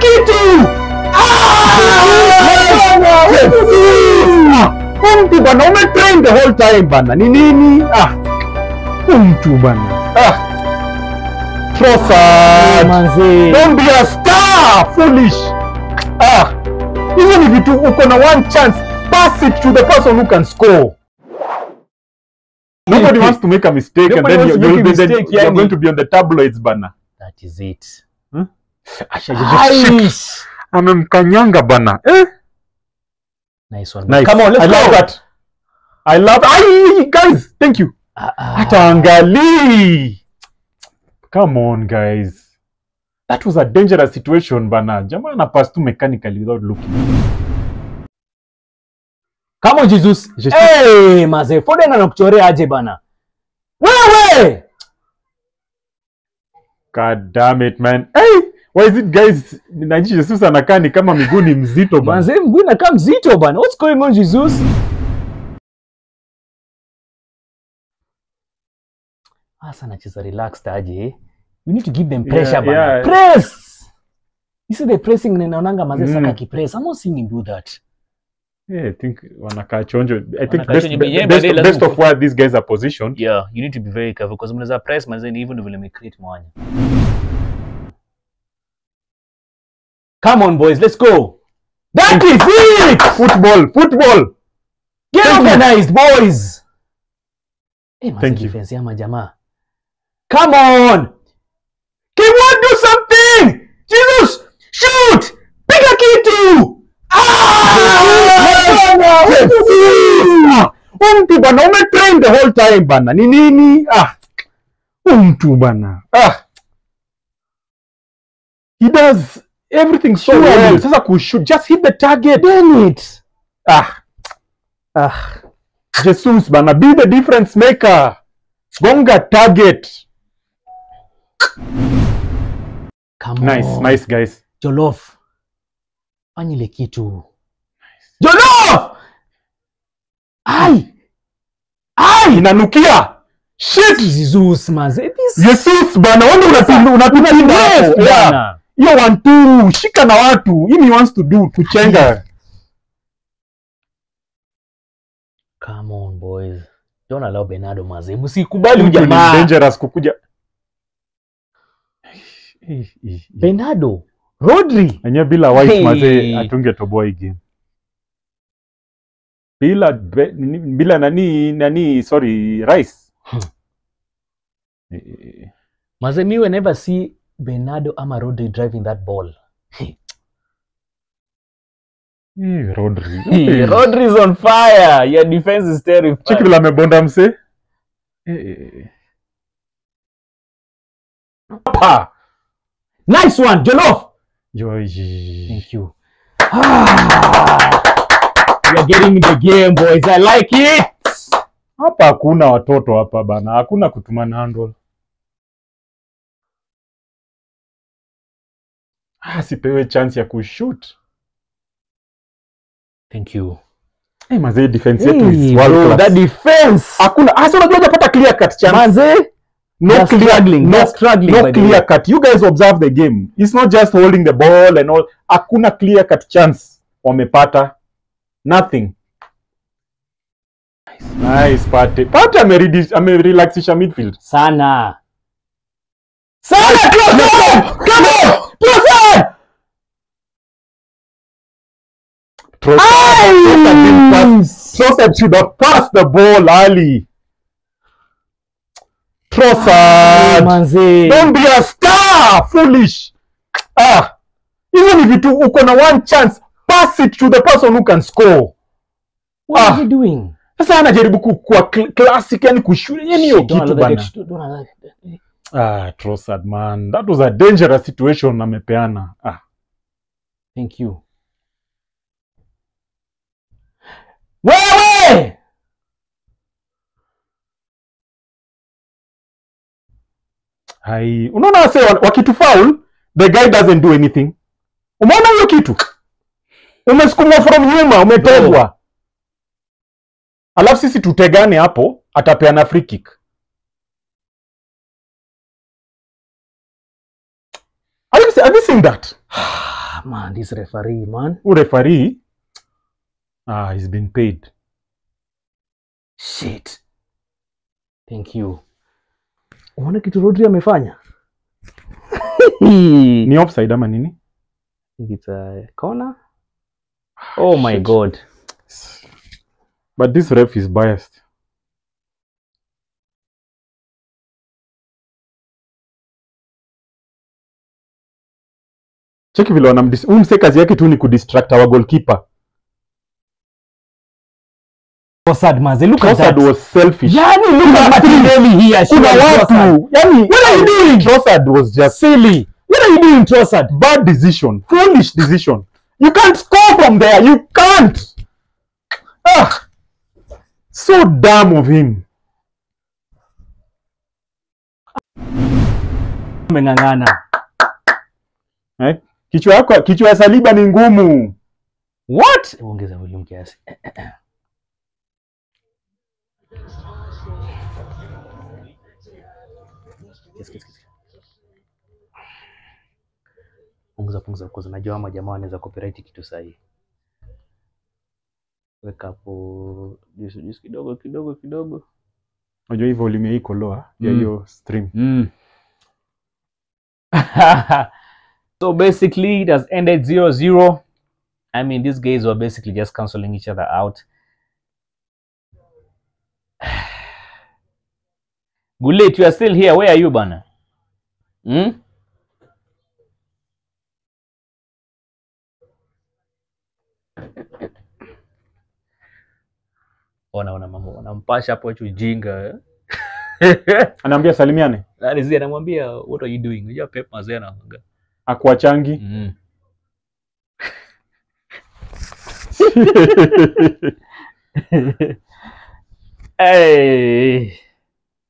can do? Kumtu bana, umetrain the whole time bana. Ni nini? Kumtu bana. Trossard. Don't be a star, foolish. Even if you do ukona one chance, pass it to the person who can score. Nobody wants to make a mistake, and then you're going to be on the tabloids bana. That is it. Amemkanyanga bana. Nice one. Nice. Come on, let's go. That. I love. Guys, thank you. Atangali. Come on, guys. That was a dangerous situation, bana. Jamana passed too mechanically without looking. Come on, Jesus. Hey, maze. Foden anakuchorea aje bana. Wewe. God damn it, man. Hey. Why is it, guys? Naji Jesus anakani kama miguu ni mzito bana. Manze mguu na kama mzito bana. What's going on, Jesus? Asa anacheza relaxed aje. You need to give them pressure bana. Press. You see the pressing ninaonanga manze saka kipress. I'm not seeing him do that. Yeah, I think best of where these guys are positioned. Yeah, you need to be very careful because mnaweza press manze even if you create mwanya. Come on, boys, let's go. That is it! Football! Get organized, boys! Hey, thank you. Come on! Can one do something? Jesus! Shoot! Pick a key too! Umtu bana, umetrain the whole time bana. Ni nini? Umtu bana. He does everything so well. Just hit the target. Damn it. Jesus, bana. Be the difference maker. Gonga target. Come on. Nice, guys. Jolof. Anyile kitu. Jolof! Ai! Inanukia. Shit. Jesus, maze. Jesus, bana. Wanda unapina linda hapo. Yeah. You want to shika na watu. He wants to do to chenga. Come on, boys. Don't allow Bernardo maze. Msikubali ujamaa. Dangerous kukuja. Bernardo, Rodri. Anya bila wife maze atunge toboa again. Bila nani sorry, Rice. Maze mi we never see Bernardo ama Rodri driving that ball. Rodri. Rodri is on fire. Your defense is terrifying. Check vile amebonda mse. Nice one, Jolof. Thank you. You're getting the game, boys. I like it. Hapa hakuna watoto hapa bana. Hakuna kutumana handle. Sipewe chance ya kushoot. Thank you. Hey, maze, defense yetu is world class. That defense. Hakuna. Unajua pata clear cut chance. Maze, no clear cut. You guys observe the game. It's not just holding the ball and all. Hakuna clear cut chance. Wamepata. Nothing. Nice, Pate. Pate amerelaxisha midfield. Sana! Come on! Trossard should have passed the ball, Ali. Trossard. Don't be a star, foolish. Even if you ukona one chance, pass it to the person who can score. What are you doing? Sasa anajaribu kuwa classic yani kushure yani kitu bana. Trossard, man. That was a dangerous situation na mepeana. Thank you. Wewe! Unaona say wakitu foul, the guy doesn't do anything. Umeona hiyo kitu? Umesukuma from nyuma, umetegwa. Alafu sisi tutegane hapo, atapeana free kick. Have you seen that? Ah, man, this referee, man. Who referee? Ah, he's been paid. Shit. Thank you. Unaona kitu Rodri amefanya? Ni offside ama nini? It's a corner. Oh my shit. God. But this ref is biased. Cheki vile wanamse kazi yake tu ni kudistract our goalkeeper. Trossard manze, look at that. Trossard was selfish. Yani look at Martinelli here. Kuna watu. Yani what are you doing? Trossard was just silly. What are you doing, Trossard? Bad decision. Foolish decision. You can't score from there. You can't. Ah. So damn of him. Mengangana. Eh? Kichwa ya Saliba ni ngumu. What? Ongeza volume kiasi. Punguza kwa sababu najua ama jamaa anaweza copyright kitu sahihi. Weka hapo juice kidogo. Unajua hii volume iko low ya hiyo stream. So basically, it has ended 0-0. I mean, these guys were basically just cancelling each other out. Gullet, you are still here. Where are you, Bana? Hmm? Ona mambo, anampasha hapo ujinga. Anaambia salimiane. Lazima anamwambia what are you doing? Unajua Pep mazee anaanga. Akuachangi. Hey.